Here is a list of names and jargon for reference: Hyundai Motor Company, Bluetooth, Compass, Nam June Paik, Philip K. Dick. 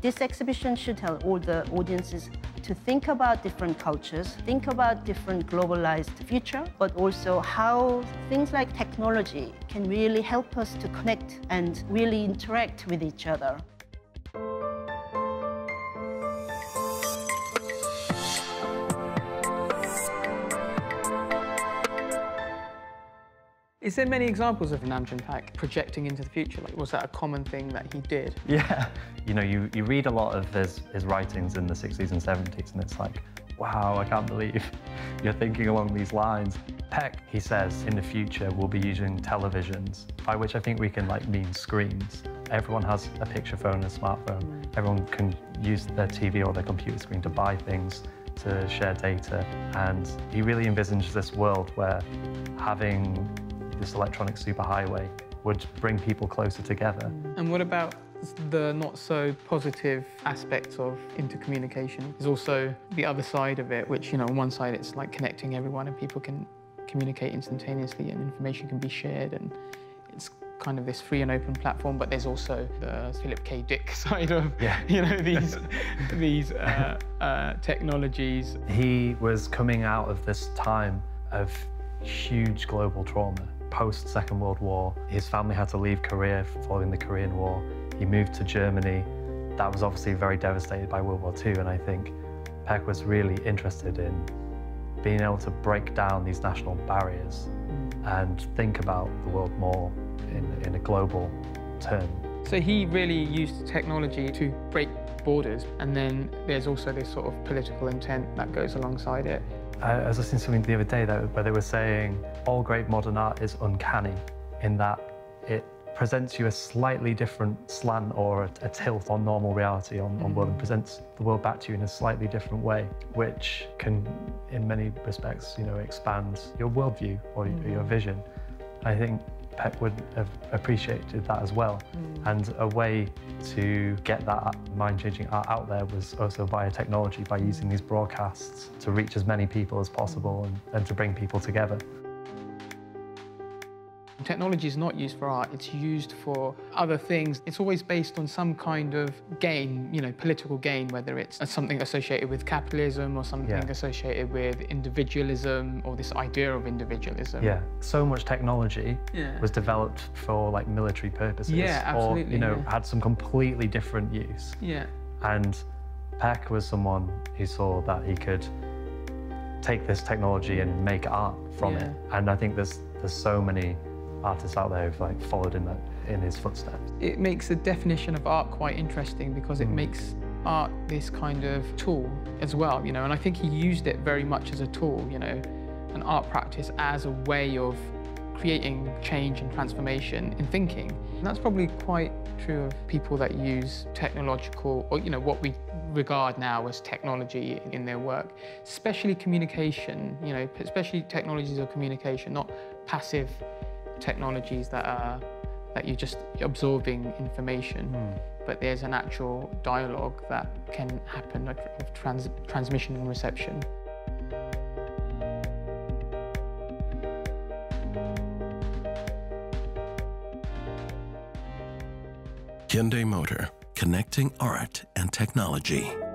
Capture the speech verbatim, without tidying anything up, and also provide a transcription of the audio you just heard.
This exhibition should tell all the audiences to think about different cultures, think about different globalized future, but also how things like technology can really help us to connect and really interact with each other. Is there many examples of Nam June Paik projecting into the future? Like, was that a common thing that he did? Yeah. You know, you, you read a lot of his, his writings in the sixties and seventies, and it's like, wow, I can't believe you're thinking along these lines. Paik, he says, in the future, we'll be using televisions, by which I think we can, like, mean screens. Everyone has a picture phone and a smartphone. Everyone can use their T V or their computer screen to buy things, to share data. And he really envisages this world where having this electronic superhighway would bring people closer together. And what about the not-so-positive aspects of intercommunication? There's also the other side of it, which, you know, on one side it's like connecting everyone and people can communicate instantaneously and information can be shared and it's kind of this free and open platform, but there's also the Philip K. Dick side of, yeah. you know, these, these uh, uh, technologies. He was coming out of this time of huge global trauma. Post Second World War, his family had to leave Korea following the Korean War. He moved to Germany. That was obviously very devastated by World War Two, and I think Paik was really interested in being able to break down these national barriers and think about the world more in, in a global term. So he really used technology to break borders, and then there's also this sort of political intent that goes alongside it. I was listening to something the other day though, where they were saying all great modern art is uncanny in that it presents you a slightly different slant or a, a tilt on normal reality on, mm-hmm. on world, and presents the world back to you in a slightly different way, which can, in many respects, you know, expand your worldview or mm-hmm. your vision. I think Paik would have appreciated that as well. Mm. And a way to get that mind-changing art out there was also via technology, by using these broadcasts to reach as many people as possible and, and to bring people together. Technology is not used for art, it's used for other things. It's always based on some kind of gain, you know, political gain, whether it's something associated with capitalism or something yeah. associated with individualism or this idea of individualism. Yeah, so much technology yeah. was developed for, like, military purposes. Yeah, absolutely. Or, you know, yeah. had some completely different use. Yeah. And Paik was someone who saw that he could take this technology and make art from yeah. it. And I think there's, there's so many artists out there who've, like, followed in, the, in his footsteps. It makes the definition of art quite interesting, because it mm. makes art this kind of tool as well, you know, and I think he used it very much as a tool, you know, an art practice as a way of creating change and transformation in thinking. And that's probably quite true of people that use technological, or, you know, what we regard now as technology in their work, especially communication, you know, especially technologies of communication, not passive technologies that are that you're just absorbing information, mm. but there's an actual dialogue that can happen, like, of trans transmission and reception. Hyundai Motor, connecting art and technology.